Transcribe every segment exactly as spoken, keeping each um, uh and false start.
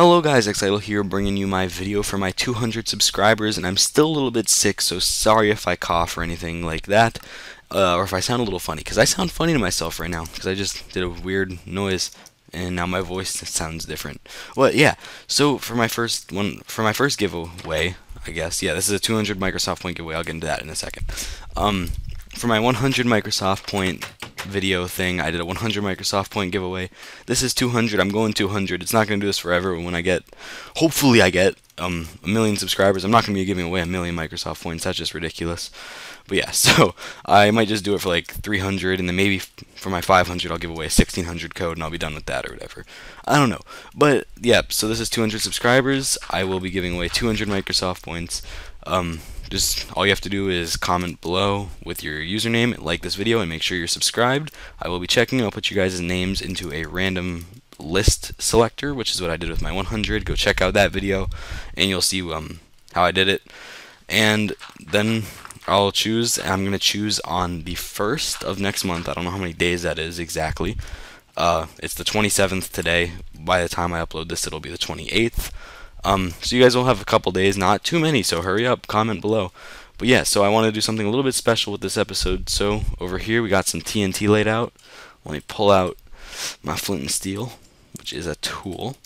Hello guys, xXidol here, bringing you my video for my two hundred subscribers, and I'm still a little bit sick, so sorry if I cough or anything like that, uh, or if I sound a little funny, because I sound funny to myself right now, because I just did a weird noise, and now my voice sounds different. Well, yeah, so for my first one, for my first giveaway, I guess, yeah, this is a two hundred Microsoft point giveaway, I'll get into that in a second. Um, for my one hundred Microsoft point video thing, I did a one hundred Microsoft point giveaway. This is two hundred. I'm going two hundred. It's not going to do this forever. When I get, hopefully I get um, a million subscribers, I'm not going to be giving away a million Microsoft points. That's just ridiculous. But yeah, so I might just do it for like three hundred, and then maybe for my five hundred I'll give away a sixteen hundred code and I'll be done with that or whatever. I don't know. But yeah, so this is two hundred subscribers. I will be giving away two hundred Microsoft points. Um, just all you have to do is comment below with your username, like this video, and make sure you're subscribed. I will be checking. I'll put you guys' names into a random list selector, which is what I did with my one hundred. Go check out that video, and you'll see um, how I did it. And then I'll choose, and I'm going to choose on the first of next month. I don't know how many days that is exactly. Uh, it's the twenty-seventh today. By the time I upload this, it'll be the twenty-eighth. Um, so you guys will have a couple days, not too many, so hurry up, comment below. But yeah, so I want to do something a little bit special with this episode, so over here we got some T N T laid out. Let me pull out my flint and steel, which is a tool.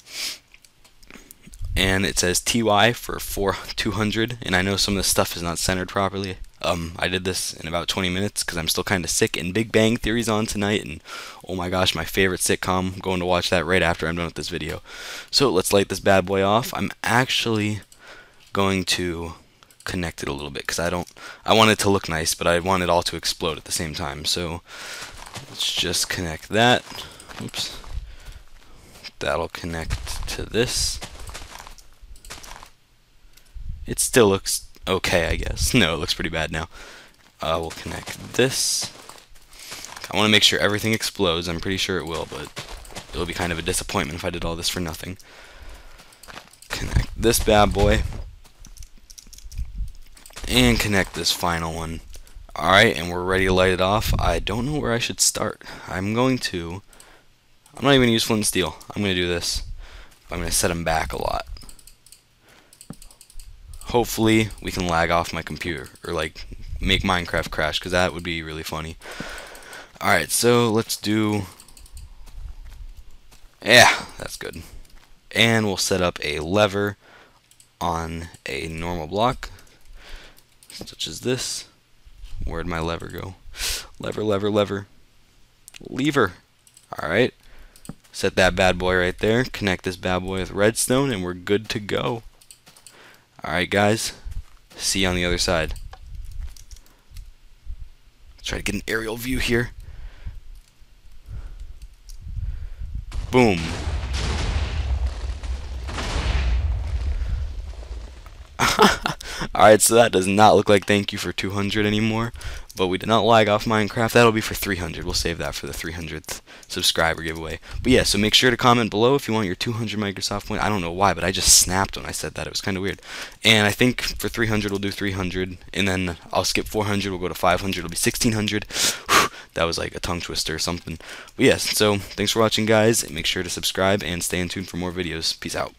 And it says T Y for four two hundred, and I know some of this stuff is not centered properly. Um, I did this in about twenty minutes because I'm still kind of sick, and Big Bang Theory's on tonight, and oh my gosh, my favorite sitcom. I'm going to watch that right after I'm done with this video. So let's light this bad boy off. I'm actually going to connect it a little bit because I don't. I want it to look nice, but I want it all to explode at the same time. So let's just connect that. Oops. That'll connect to this. It still looks okay, I guess. No, it looks pretty bad now. Uh, we'll connect this. I want to make sure everything explodes. I'm pretty sure it will, but it'll be kind of a disappointment if I did all this for nothing. Connect this bad boy. And connect this final one. Alright, and we're ready to light it off. I don't know where I should start. I'm going to... I'm not even going to use flint and steel. I'm going to do this. I'm going to set them back a lot. Hopefully we can lag off my computer, or like make Minecraft crash, because that would be really funny. Alright, so let's do... Yeah, that's good. And we'll set up a lever on a normal block, such as this. Where'd my lever go? Lever, lever, lever. Lever. Alright. Set that bad boy right there. Connect this bad boy with redstone, and we're good to go. Alright guys, see you on the other side. Let's try to get an aerial view here. Boom. Alright, so that does not look like thank you for two hundred anymore, but we did not lag off Minecraft. That'll be for three hundred. We'll save that for the three hundredth subscriber giveaway. But yeah, so make sure to comment below if you want your two hundred Microsoft point. I don't know why, but I just snapped when I said that. It was kind of weird. And I think for three hundred, we'll do three hundred, and then I'll skip four hundred. We'll go to five hundred. It'll be sixteen hundred. Whew, that was like a tongue twister or something. But yes, so thanks for watching, guys, and make sure to subscribe and stay in tune for more videos. Peace out.